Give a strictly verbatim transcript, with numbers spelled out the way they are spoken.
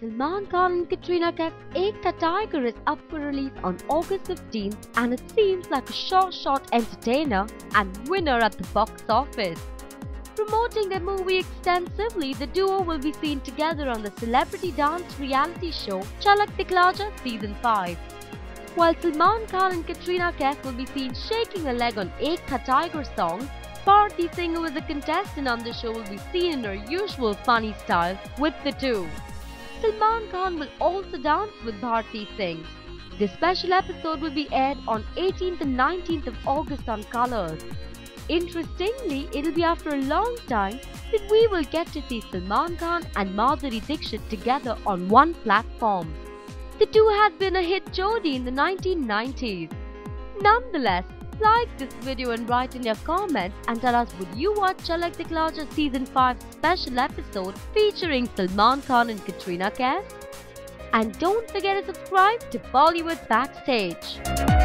Salman Khan and Katrina Kaif's Ek Tha Tiger is up for release on August fifteenth, and it seems like a sure shot entertainer and winner at the box office. Promoting their movie extensively, the duo will be seen together on the celebrity dance reality show Jhalak Dikhla Jaa Season five. While Salman Khan and Katrina Kaif will be seen shaking a leg on Ek Tha Tiger song, Bharti Singh, who is a contestant on the show, will be seen in her usual funny style with the two. Salman Khan will also dance with Bharti Singh. This special episode will be aired on eighteenth and nineteenth of August on Colors. Interestingly, it'll be after a long time that we will get to see Salman Khan and Madhuri Dixit together on one platform. The two had been a hit jodie in the nineteen nineties. Nonetheless, like this video and write in your comments and tell us, would you watch Jhalak Dikhla Jaa Season five special episode featuring Salman Khan and Katrina Kaif? And don't forget to subscribe to Bollywood Backstage.